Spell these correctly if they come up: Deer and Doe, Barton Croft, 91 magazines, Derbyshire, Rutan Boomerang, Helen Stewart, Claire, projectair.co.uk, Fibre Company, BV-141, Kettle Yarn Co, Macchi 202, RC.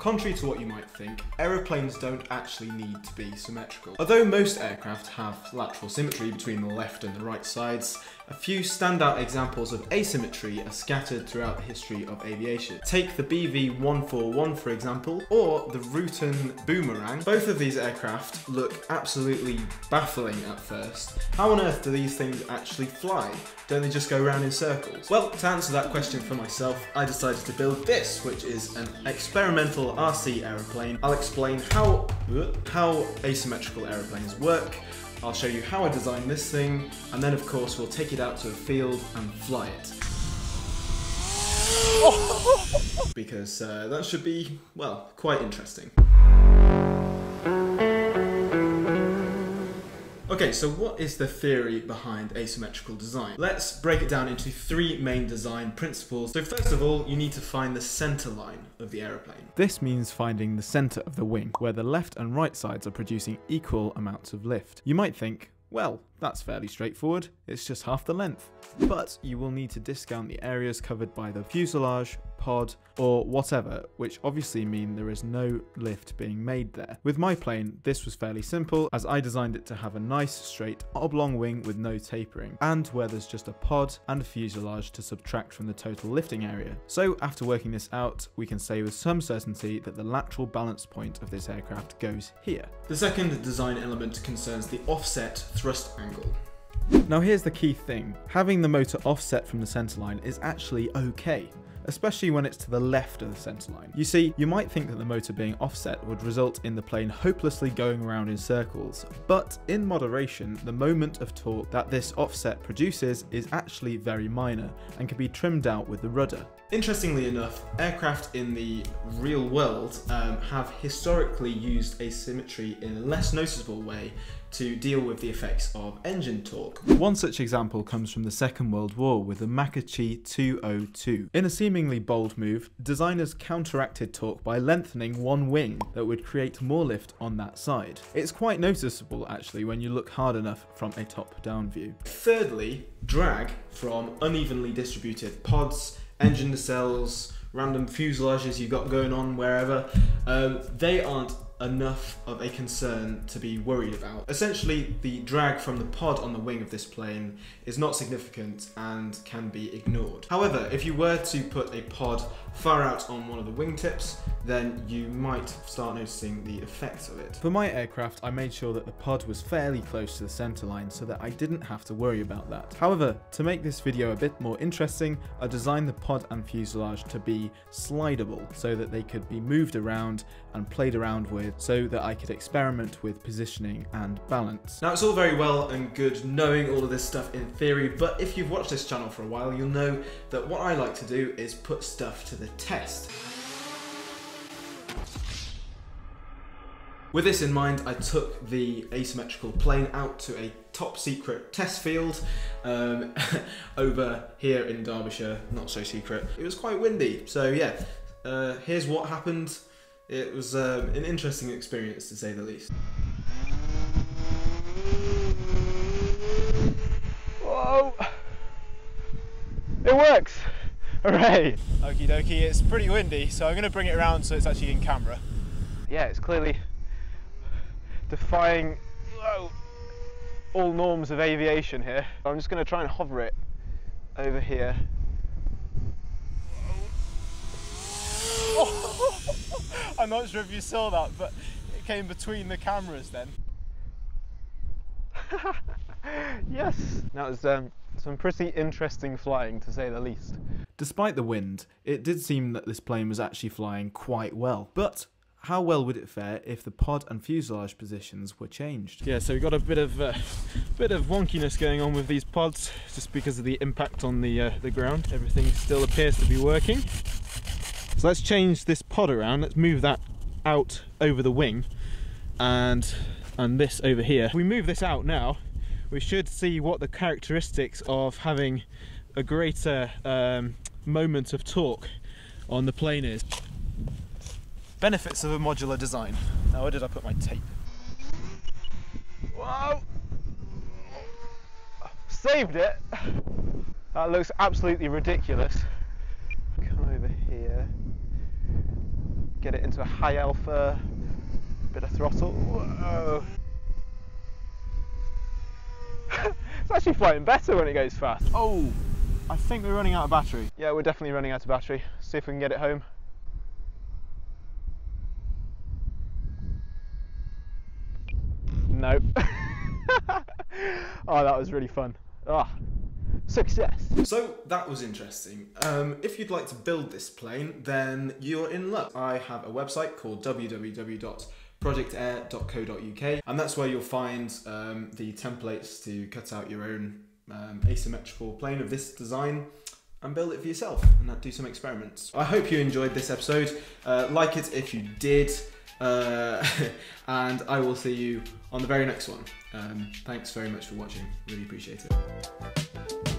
Contrary to what you might think, aeroplanes don't actually need to be symmetrical. Although most aircraft have lateral symmetry between the left and the right sides, a few standout examples of asymmetry are scattered throughout the history of aviation. Take the BV-141 for example, or the Rutan Boomerang. Both of these aircraft look absolutely baffling at first. How on earth do these things actually fly? Don't they just go round in circles? Well, to answer that question for myself, I decided to build this, which is an experimental RC aeroplane. I'll explain how asymmetrical aeroplanes work. I'll show you how I designed this thing, and then of course we'll take it out to a field and fly it. Because that should be, well, quite interesting. Okay, so what is the theory behind asymmetrical design? Let's break it down into three main design principles. So first of all, you need to find the center line of the aeroplane. This means finding the center of the wing, where the left and right sides are producing equal amounts of lift. You might think, well, that's fairly straightforward, it's just half the length. But you will need to discount the areas covered by the fuselage, pod, or whatever, which obviously mean there is no lift being made there. With my plane, this was fairly simple, as I designed it to have a nice, straight, oblong wing with no tapering, and where there's just a pod and a fuselage to subtract from the total lifting area. So after working this out, we can say with some certainty that the lateral balance point of this aircraft goes here. The second design element concerns the offset thrust angle. Now here's the key thing. Having the motor offset from the centerline is actually okay, especially when it's to the left of the centerline. You see, you might think that the motor being offset would result in the plane hopelessly going around in circles, but in moderation, the moment of torque that this offset produces is actually very minor and can be trimmed out with the rudder. Interestingly enough, aircraft in the real world have historically used asymmetry in a less noticeable way to deal with the effects of engine torque. One such example comes from the Second World War with the Macchi 202. In a seemingly bold move, designers counteracted torque by lengthening one wing that would create more lift on that side. It's quite noticeable actually when you look hard enough from a top-down view. Thirdly, drag from unevenly distributed pods, engine nacelles, random fuselages you've got going on wherever, they aren't enough of a concern to be worried about. Essentially, the drag from the pod on the wing of this plane is not significant and can be ignored. However, if you were to put a pod far out on one of the wingtips, then you might start noticing the effects of it. For my aircraft, I made sure that the pod was fairly close to the center line so that I didn't have to worry about that. However, to make this video a bit more interesting, I designed the pod and fuselage to be slidable so that they could be moved around and played around with, so that I could experiment with positioning and balance. Now, it's all very well and good knowing all of this stuff in theory, but if you've watched this channel for a while, you'll know that what I like to do is put stuff to the test. With this in mind, I took the asymmetrical plane out to a top secret test field over here in Derbyshire, not so secret. It was quite windy, so yeah, here's what happened. It was an interesting experience, to say the least. Whoa! It works! Hooray! Okie dokie, it's pretty windy, so I'm going to bring it around so it's actually in camera. Yeah, it's clearly defying all norms of aviation here. I'm just going to try and hover it over here. I'm not sure if you saw that, but it came between the cameras then. Yes! That was some pretty interesting flying, to say the least. Despite the wind, it did seem that this plane was actually flying quite well. But how well would it fare if the pod and fuselage positions were changed? Yeah, so we've got a bit of wonkiness going on with these pods, just because of the impact on the ground. Everything still appears to be working. So let's change this pod around, let's move that out over the wing and this over here. If we move this out now, we should see what the characteristics of having a greater moment of torque on the plane is. Benefits of a modular design. Now where did I put my tape? Wow! Saved it! That looks absolutely ridiculous. Come over here. get it into a high alpha, bit of throttle. Whoa. It's actually flying better when it goes fast. Oh, I think we're running out of battery. Yeah, we're definitely running out of battery. See if we can get it home. No. Oh, that was really fun. Ah, success. So that was interesting. If you'd like to build this plane, then you're in luck. I have a website called www.projectair.co.uk, and that's where you'll find the templates to cut out your own asymmetrical plane of this design and build it for yourself and do some experiments. I hope you enjoyed this episode. Like it if you did. And I will see you on the very next one. Thanks very much for watching, really appreciate it.